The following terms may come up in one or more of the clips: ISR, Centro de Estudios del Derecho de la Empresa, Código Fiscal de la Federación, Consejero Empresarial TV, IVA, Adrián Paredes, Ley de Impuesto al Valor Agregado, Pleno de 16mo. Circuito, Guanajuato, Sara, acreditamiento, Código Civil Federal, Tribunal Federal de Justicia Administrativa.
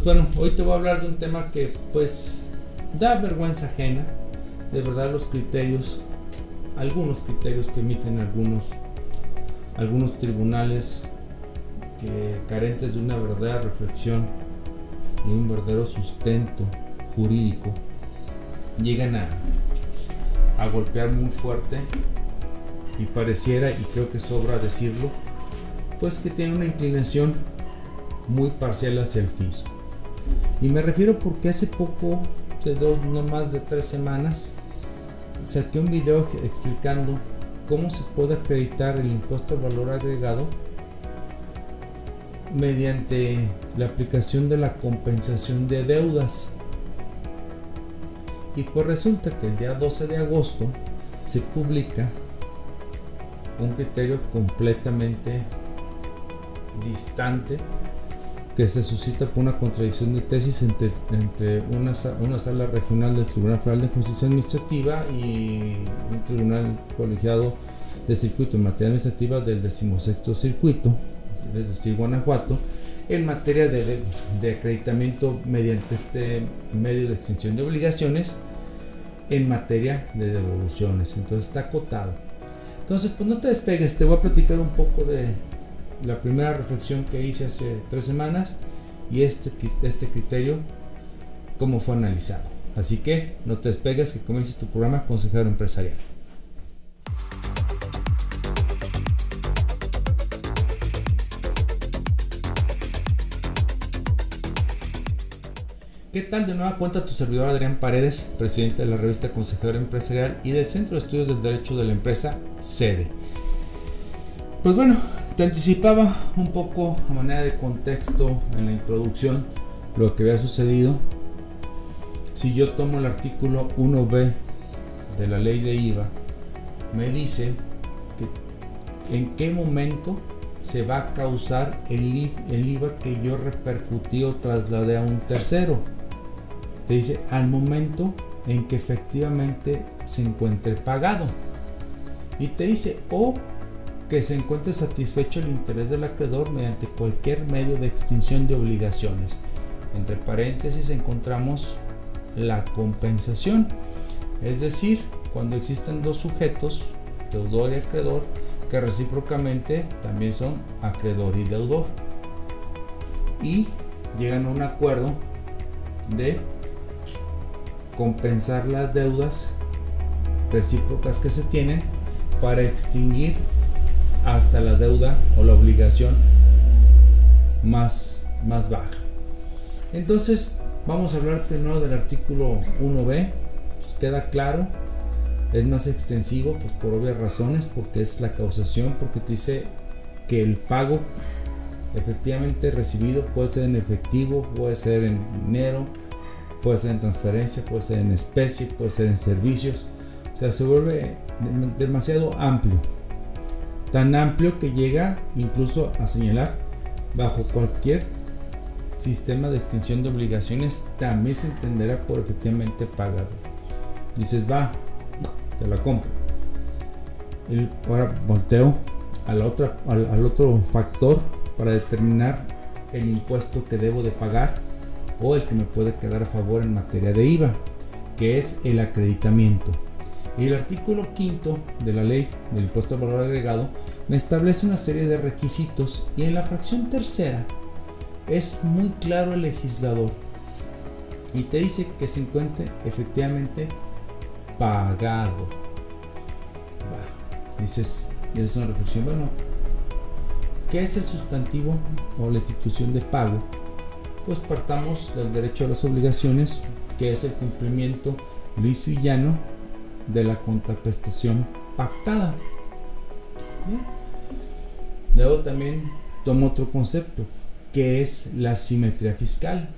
Pues bueno, hoy te voy a hablar de un tema que pues da vergüenza ajena, de verdad, los criterios, algunos criterios que emiten algunos tribunales, que carentes de una verdadera reflexión y un verdadero sustento jurídico, llegan a golpear muy fuerte, y pareciera, y creo que sobra decirlo, pues que tiene una inclinación muy parcial hacia el fisco. Y me refiero porque hace poco, no más de 3 semanas, saqué un video explicando cómo se puede acreditar el impuesto al valor agregado mediante la aplicación de la compensación de deudas. Y pues resulta que el día 12 de agosto se publica un criterio completamente distante, que se suscita por una contradicción de tesis entre una sala regional del Tribunal Federal de Justicia Administrativa y un tribunal colegiado de circuito en materia administrativa del 16º circuito, es decir, Guanajuato, en materia de acreditamiento mediante este medio de extinción de obligaciones en materia de devoluciones. Entonces está acotado. Entonces pues no te despegues, te voy a platicar un poco de la primera reflexión que hice hace 3 semanas y este criterio cómo fue analizado. Así que no te despegues, que comience tu programa Consejero Empresarial. ¿Qué tal? De nueva cuenta tu servidor Adrián Paredes, presidente de la revista Consejero Empresarial y del Centro de Estudios del Derecho de la Empresa, sede. Pues bueno, te anticipaba un poco a manera de contexto en la introducción lo que había sucedido. Si yo tomo el artículo 1b de la ley de IVA, me dice que en qué momento se va a causar el IVA que yo repercutí o trasladé a un tercero. Te dice al momento en que efectivamente se encuentre pagado, y te dice o que se encuentre satisfecho el interés del acreedor mediante cualquier medio de extinción de obligaciones. Entre paréntesis encontramos la compensación, es decir, cuando existen dos sujetos, deudor y acreedor, que recíprocamente también son acreedor y deudor, y llegan a un acuerdo de compensar las deudas recíprocas que se tienen para extinguir hasta la deuda o la obligación más baja. Entonces vamos a hablar primero del artículo 1b. Pues queda claro, es más extensivo, pues por obvias razones, porque es la causación, porque te dice que el pago efectivamente recibido puede ser en efectivo, puede ser en dinero, puede ser en transferencia, puede ser en especie, puede ser en servicios. O sea, se vuelve demasiado amplio, tan amplio que llega incluso a señalar bajo cualquier sistema de extinción de obligaciones también se entenderá por efectivamente pagado. Dices, va, te la compro. Y ahora volteo al otro factor para determinar el impuesto que debo de pagar o el que me puede quedar a favor en materia de IVA, que es el acreditamiento. Y el artículo 5 de la ley del impuesto al valor agregado me establece una serie de requisitos, y en la fracción tercera es muy claro el legislador y te dice que se encuentre efectivamente pagado. Bueno, dices, es una reflexión, bueno, ¿qué es el sustantivo o la institución de pago? Pues partamos del derecho a las obligaciones, que es el cumplimiento liso y llano de la contraprestación pactada. Bien. Luego también tomo otro concepto, que es la simetría fiscal,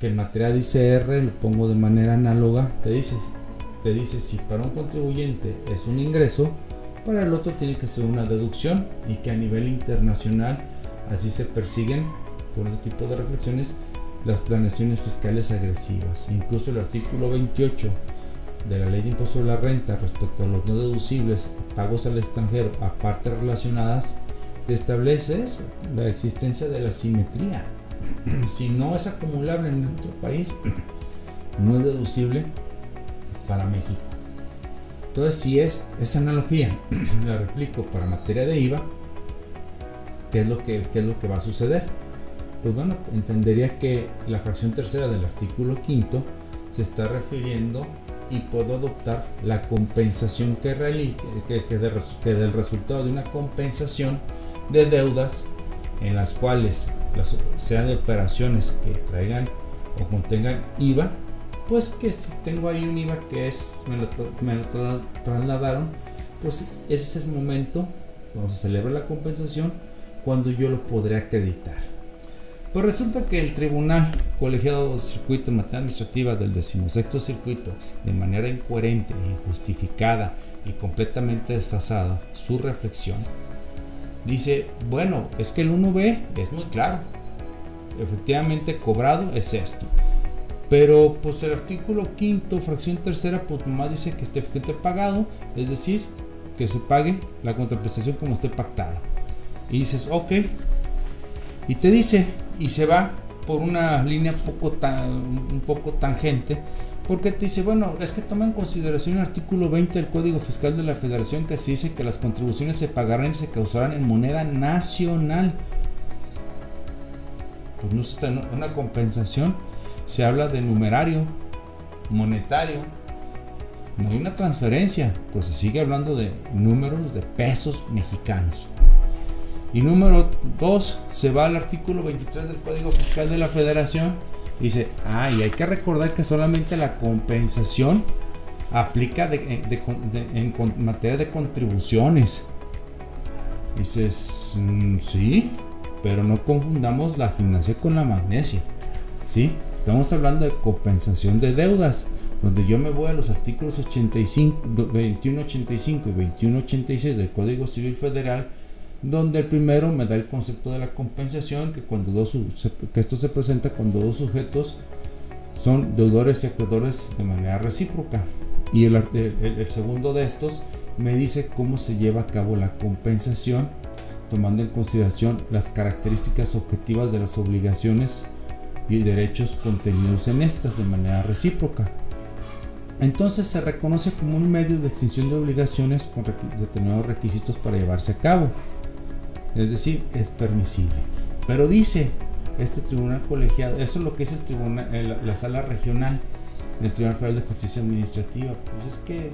que en materia de ISR lo pongo de manera análoga. Te dices si para un contribuyente es un ingreso, para el otro tiene que ser una deducción, y que a nivel internacional así se persiguen con este tipo de reflexiones las planeaciones fiscales agresivas. Incluso el artículo 28 de la ley de impuesto sobre la renta respecto a los no deducibles pagos al extranjero a partes relacionadas te establece eso, la existencia de la simetría. si no es acumulable en nuestro país, no es deducible para México. Entonces, si es esa analogía la replico para materia de IVA, ¿qué es lo que va a suceder? Pues bueno, entendería que la fracción tercera del artículo 5 se está refiriendo y puedo adoptar la compensación que del resultado de una compensación de deudas en las cuales sean de operaciones que traigan o contengan IVA. Pues que si tengo ahí un IVA que es me lo trasladaron, pues ese es el momento cuando se celebra la compensación, cuando yo lo podré acreditar. Pues resulta que el Tribunal Colegiado del Circuito en materia administrativa del 16º Circuito, de manera incoherente, injustificada y completamente desfasada su reflexión, dice, bueno, es que el 1B es muy claro, efectivamente cobrado es esto, pero pues el artículo 5º, fracción tercera, pues nomás dice que esté pagado, es decir, que se pague la contraprestación como esté pactada. Y dices, ok, y te dice, y se va por una línea un poco tangente, porque te dice, bueno, es que toma en consideración el artículo 20 del Código Fiscal de la Federación, que se dice que las contribuciones se pagarán y se causarán en moneda nacional. Pues no está en una compensación, se habla de numerario monetario, no hay una transferencia, pues se sigue hablando de números de pesos mexicanos. Y número 2, se va al artículo 23 del Código Fiscal de la Federación, dice, y hay que recordar que solamente la compensación aplica en materia de contribuciones. Dices, sí, pero no confundamos la gimnasia con la magnesia, ¿sí? Estamos hablando de compensación de deudas, donde yo me voy a los artículos 2185 y 2186 del Código Civil Federal, donde el primero me da el concepto de la compensación, que esto se presenta cuando dos sujetos son deudores y acreedores de manera recíproca, y el segundo de estos me dice cómo se lleva a cabo la compensación, tomando en consideración las características objetivas de las obligaciones y derechos contenidos en estas de manera recíproca. Entonces se reconoce como un medio de extinción de obligaciones con determinados requisitos para llevarse a cabo, es decir, es permisible. Pero dice este tribunal colegiado, eso es lo que es el tribunal, la sala regional del Tribunal Federal de Justicia Administrativa, pues es que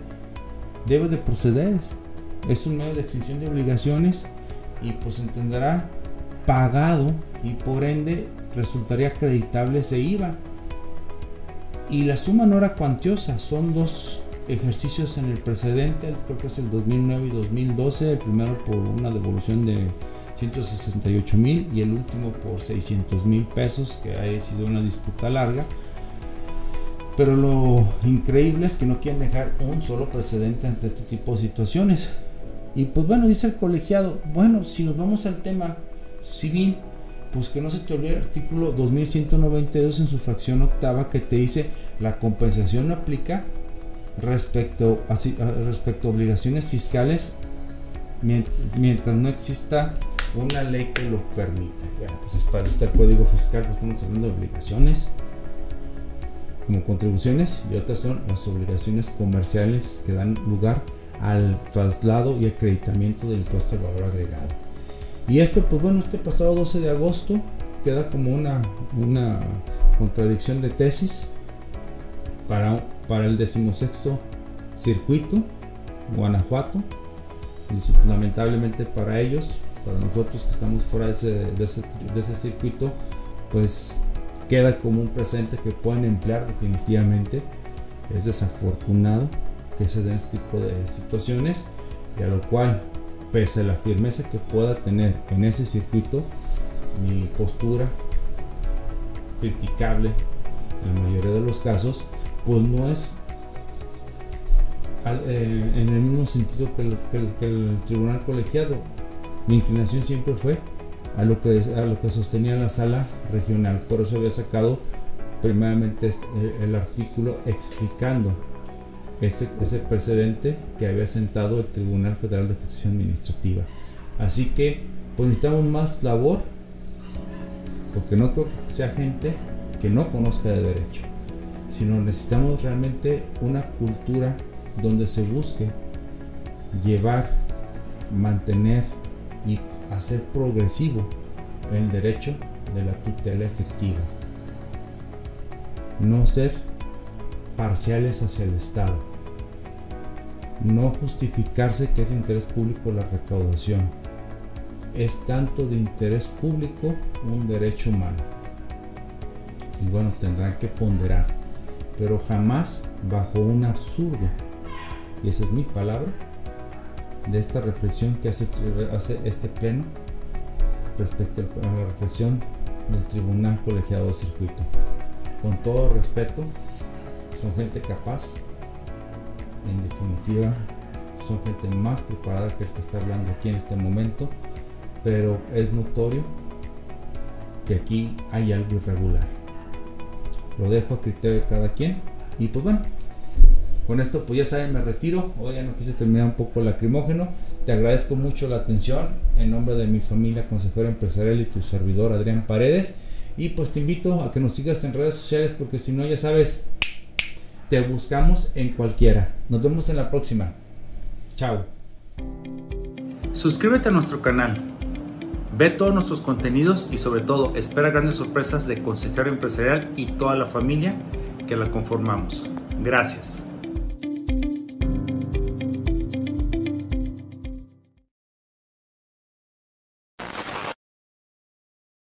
debe de proceder, es un medio de extinción de obligaciones y pues entenderá pagado y por ende resultaría acreditable ese IVA, y la suma no era cuantiosa. Son dos ejercicios en el precedente, creo que es el 2009 y 2012, el primero por una devolución de 168,000 y el último por 600,000 pesos, que ha sido una disputa larga, pero lo increíble es que no quieren dejar un solo precedente ante este tipo de situaciones. Y pues bueno, dice el colegiado, bueno, si nos vamos al tema civil, pues que no se te olvide el artículo 2192 en su fracción octava, que te dice la compensación aplica respecto a obligaciones fiscales mientras no exista una ley que lo permita. Bueno, pues es para este código fiscal, pues estamos hablando de obligaciones como contribuciones, y otras son las obligaciones comerciales que dan lugar al traslado y acreditamiento del impuesto al valor agregado. Y esto, pues bueno, este pasado 12 de agosto queda como una contradicción de tesis para el 16º Circuito, Guanajuato, y lamentablemente para ellos, para nosotros que estamos fuera de ese circuito, pues queda como un precedente que pueden emplear definitivamente. Es desafortunado que se den este tipo de situaciones, y a lo cual, pese a la firmeza que pueda tener en ese circuito, mi postura criticable en la mayoría de los casos, pues no es en el mismo sentido que el tribunal colegiado. Mi inclinación siempre fue a lo que sostenía la sala regional, por eso había sacado primeramente el artículo explicando ese precedente que había sentado el Tribunal Federal de Justicia Administrativa. Así que pues necesitamos más labor porque no creo que sea gente que no conozca de derecho, sino necesitamos realmente una cultura donde se busque llevar, mantener y hacer progresivo el derecho de la tutela efectiva. No ser parciales hacia el Estado, no justificarse que es de interés público la recaudación. Es tanto de interés público un derecho humano, y bueno, tendrán que ponderar, pero jamás bajo un absurdo, y esa es mi palabra de esta reflexión que hace este pleno respecto a la reflexión del Tribunal Colegiado de Circuito. Con todo respeto, son gente capaz, en definitiva son gente más preparada que el que está hablando aquí en este momento, pero es notorio que aquí hay algo irregular. Lo dejo a criterio de cada quien y pues bueno, con esto pues ya saben, me retiro. Hoy ya no quise terminar un poco lacrimógeno. Te agradezco mucho la atención en nombre de mi familia Consejero Empresarial y tu servidor Adrián Paredes, y pues te invito a que nos sigas en redes sociales, porque si no, ya sabes, te buscamos en cualquiera. Nos vemos en la próxima. Chao. Suscríbete a nuestro canal. Ve todos nuestros contenidos y sobre todo espera grandes sorpresas de Consejero Empresarial y toda la familia que la conformamos. Gracias.